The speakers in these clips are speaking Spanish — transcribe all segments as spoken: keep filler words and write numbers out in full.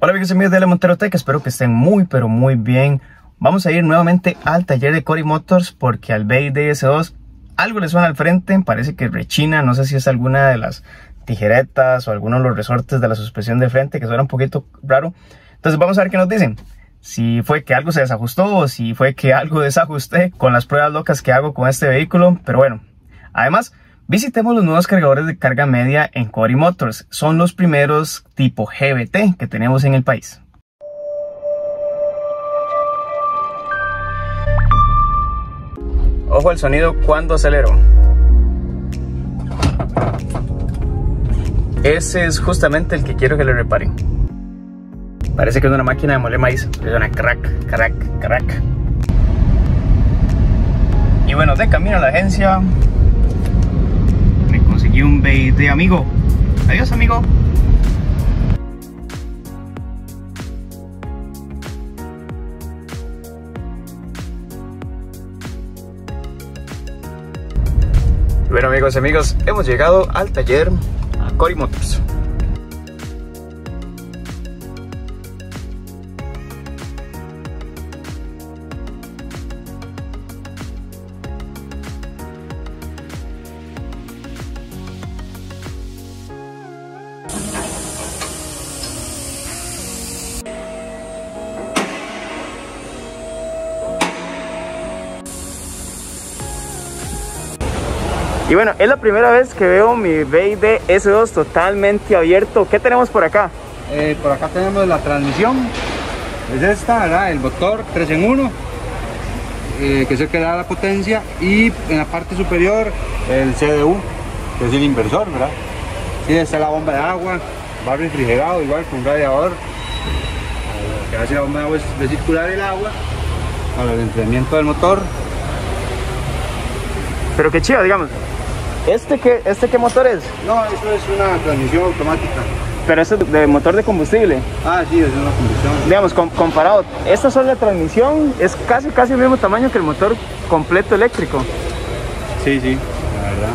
Hola amigos y amigos de Ale Montero Tech, espero que estén muy pero muy bien. Vamos a ir nuevamente al taller de Cori Motors porque al B Y D S dos algo le suena al frente, parece que rechina, no sé si es alguna de las tijeretas o alguno de los resortes de la suspensión de frente que suena un poquito raro. Entonces vamos a ver qué nos dicen, si fue que algo se desajustó o si fue que algo desajusté con las pruebas locas que hago con este vehículo, pero bueno. Además, visitemos los nuevos cargadores de carga media en Cori Motors. Son los primeros tipo G B T que tenemos en el país. Ojo al sonido cuando acelero. Ese es justamente el que quiero que le reparen. Parece que es una máquina de moler maíz. Es una crack, crack, crack. Y bueno, de camino a la agencia y un B Y D amigo. Adiós amigo. Bueno amigos y amigos, hemos llegado al taller a Cori Motors. Y bueno, es la primera vez que veo mi B Y D S dos totalmente abierto. ¿Qué tenemos por acá? Eh, por acá tenemos la transmisión. Es esta, ¿verdad? El motor tres en uno. Eh, que es el que da la potencia. Y en la parte superior, el C D U, que es el inversor, ¿verdad? Sí, está la bomba de agua. Va refrigerado igual con un radiador. Lo que hace la bomba de agua es de circular el agua para el enfriamiento del motor. Pero qué chido, digamos. ¿Este qué, este qué motor es? No, eso es una transmisión automática. Pero esto es de motor de combustible. Ah, sí, es una combustión. Digamos, com comparado, esta sola transmisión es casi, casi el mismo tamaño que el motor completo eléctrico. Sí, sí, la verdad.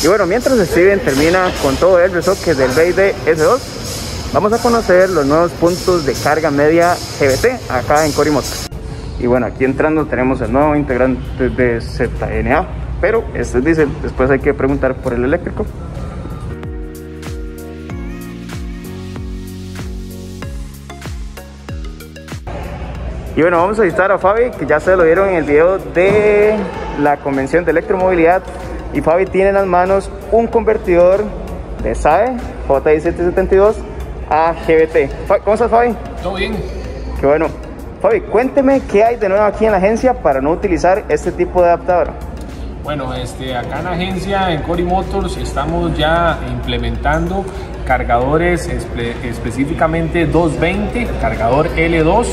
Y bueno, mientras Steven termina con todo el resoque del B Y D S dos, vamos a conocer los nuevos puntos de carga media G B T acá en Cori Motors. Y bueno, aquí entrando tenemos el nuevo integrante de Z N A, pero este es diésel, después hay que preguntar por el eléctrico. Y bueno, vamos a visitar a Fabi, que ya se lo vieron en el video de la convención de electromovilidad. Y Fabi tiene en las manos un convertidor de S A E J diecisiete setenta y dos a G B T. ¿Cómo estás, Fabi? Todo bien. Qué bueno. Fabi, cuénteme qué hay de nuevo aquí en la agencia para no utilizar este tipo de adaptador. Bueno, este, acá en la agencia, en Cori Motors, estamos ya implementando cargadores espe específicamente doscientos veinte, cargador L dos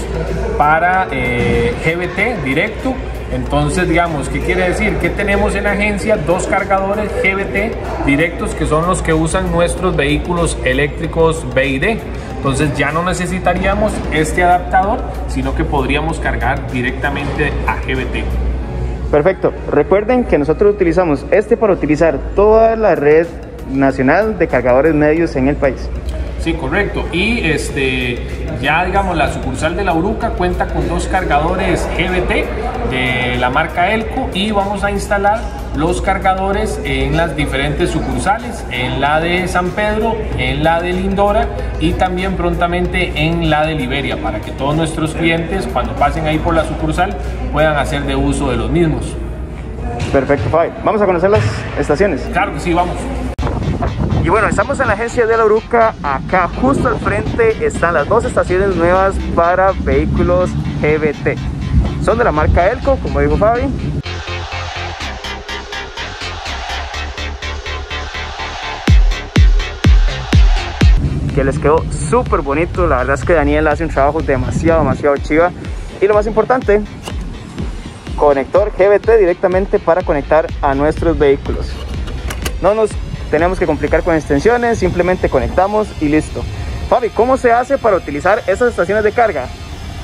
para eh, G B T directo. Entonces, digamos, ¿qué quiere decir? Que tenemos en la agencia dos cargadores G B T directos que son los que usan nuestros vehículos eléctricos B Y D. Entonces ya no necesitaríamos este adaptador, sino que podríamos cargar directamente a G B T. Perfecto. Recuerden que nosotros utilizamos este para utilizar toda la red nacional de cargadores medios en el país. Sí, correcto. Y este, ya digamos, la sucursal de La Uruca cuenta con dos cargadores G B T de la marca Elco y vamos a instalar los cargadores en las diferentes sucursales, en la de San Pedro, en la de Lindora y también prontamente en la de Liberia, para que todos nuestros clientes cuando pasen ahí por la sucursal puedan hacer de uso de los mismos. Perfecto, Fabi. Vamos a conocer las estaciones. Claro que sí, vamos. Y bueno, estamos en la agencia de La Uruca. Acá justo al frente están las dos estaciones nuevas para vehículos G B T. Son de la marca Elco, como dijo Fabi. Que les quedó súper bonito. La verdad es que Daniel hace un trabajo demasiado, demasiado chiva. Y lo más importante, conector G B T directamente para conectar a nuestros vehículos. No nos tenemos que complicar con extensiones, simplemente conectamos y listo. Fabi, ¿cómo se hace para utilizar esas estaciones de carga?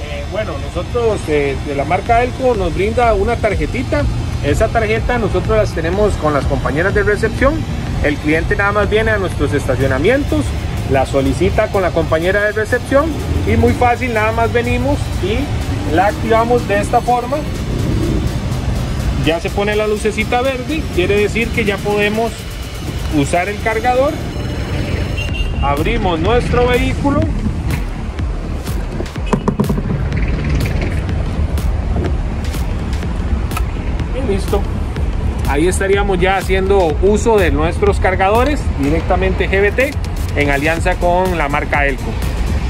Eh, bueno, nosotros eh, de la marca Elco nos brinda una tarjetita. Esa tarjeta nosotros las tenemos con las compañeras de recepción. El cliente nada más viene a nuestros estacionamientos, la solicita con la compañera de recepción y muy fácil, nada más venimos y la activamos de esta forma. Ya se pone la lucecita verde, quiere decir que ya podemos usar el cargador. Abrimos nuestro vehículo. Y listo. Ahí estaríamos ya haciendo uso de nuestros cargadores directamente G B T en alianza con la marca Elco.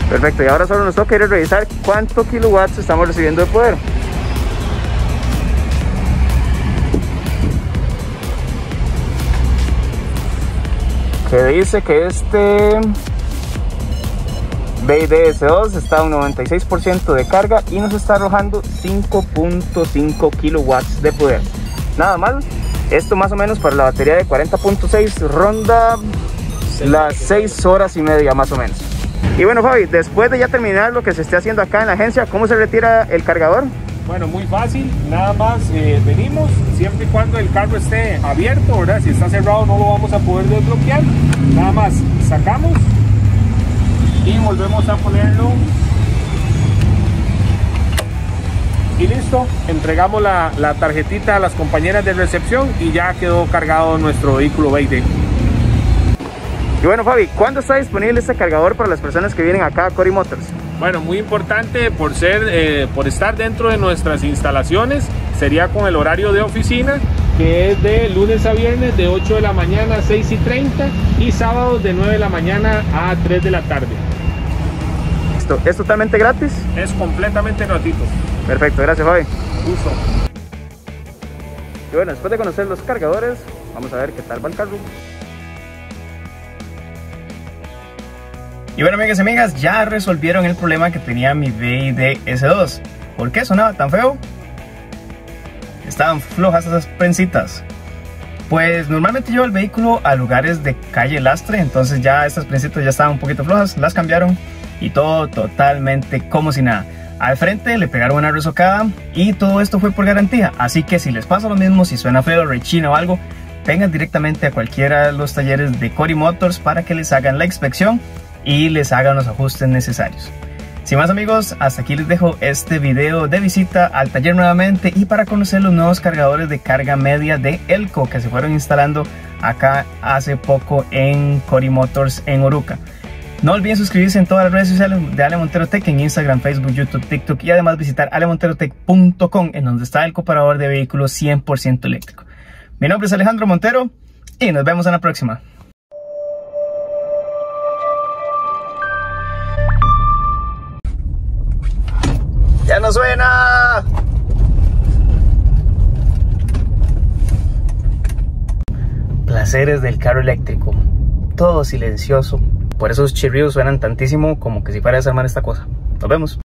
Perfecto, y ahora solo nos toca ir revisar cuánto kilowatts estamos recibiendo de poder. Se dice que este B Y D S dos está a un noventa y seis por ciento de carga y nos está arrojando cinco punto cinco kilowatts de poder. Nada mal. Esto más o menos para la batería de cuarenta punto seis ronda las seis horas y media más o menos. Y bueno, Fabi, después de ya terminar lo que se esté haciendo acá en la agencia, ¿cómo se retira el cargador? Bueno, muy fácil, nada más eh, venimos, siempre y cuando el carro esté abierto, ¿verdad? Si está cerrado no lo vamos a poder desbloquear. Nada más sacamos y volvemos a ponerlo. Y listo, entregamos la, la tarjetita a las compañeras de recepción y ya quedó cargado nuestro vehículo B Y D. Y bueno, Fabi, ¿cuándo está disponible este cargador para las personas que vienen acá a Cori Motors? Bueno, muy importante por, ser, eh, por estar dentro de nuestras instalaciones, sería con el horario de oficina, que es de lunes a viernes de ocho de la mañana a seis y treinta y sábados de nueve de la mañana a tres de la tarde. Esto, ¿es totalmente gratis? Es completamente gratuito. Perfecto, gracias, Fabi. Uso. Y bueno, después de conocer los cargadores, vamos a ver qué tal va el carro. Y bueno, amigas y amigas, ya resolvieron el problema que tenía mi B Y D S dos. ¿Por qué sonaba tan feo? Estaban flojas esas prensitas. Pues normalmente llevo el vehículo a lugares de calle lastre, entonces ya estas prensitas ya estaban un poquito flojas, las cambiaron y todo totalmente como si nada. Al frente le pegaron una resocada y todo esto fue por garantía. Así que si les pasa lo mismo, si suena feo, rechina o algo, vengan directamente a cualquiera de los talleres de Cori Motors para que les hagan la inspección y les hagan los ajustes necesarios. Sin más, amigos, hasta aquí les dejo este video de visita al taller nuevamente y para conocer los nuevos cargadores de carga media de Elco que se fueron instalando acá hace poco en Cori Motors en Uruca. No olviden suscribirse en todas las redes sociales de Ale Montero Tech, en Instagram, Facebook, YouTube, TikTok, y además visitar ale montero tech punto com, en donde está el comparador de vehículos cien por ciento eléctrico. Mi nombre es Alejandro Montero y nos vemos en la próxima. ¡Ya no suena! Placeres del carro eléctrico. Todo silencioso. Por eso los chirridos suenan tantísimo como que si fuera a desarmar esta cosa. Nos vemos.